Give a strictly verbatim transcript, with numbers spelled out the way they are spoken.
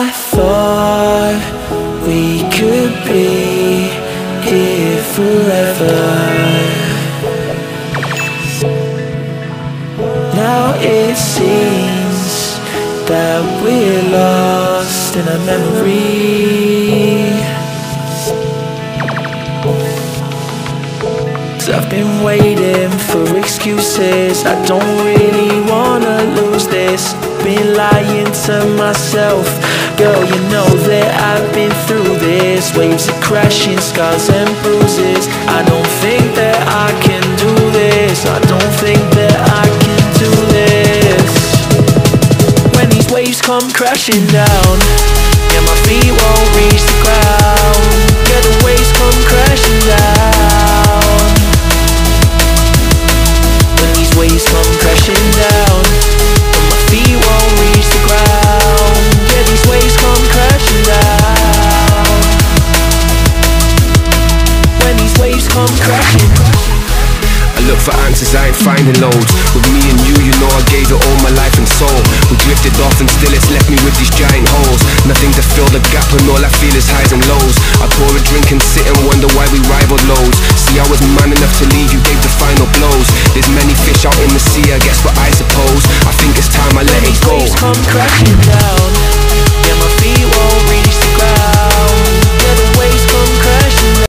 I thought we could be here forever. Now it seems that we're lost in a memory. 'Cause I've been waiting for excuses. I don't really wanna lose this. Been lying to myself, girl, you know that I've been through this. Waves are crashing, scars and bruises. I don't think that I can do this. I don't think that I can do this. When these waves come crashing down, yeah, my feet won't reach the ground. Yeah, the waves come crashing down. When these waves come crashing down, feet won't reach the ground. Yeah, these waves come crashing down. When these waves come crashing. I look for answers, I ain't finding loads. With me and you, you know I gave it all, my life and soul. We drifted off and still it's left me with these giant holes. Nothing to fill the gap and all I feel is highs and lows. I pour a drink and sit and wonder why we rival loads. See, I was man enough to leave, you gave the final blows. There's many fish out in the sea, I guess what I suppose. I think it's time I let it go. These waves come crashing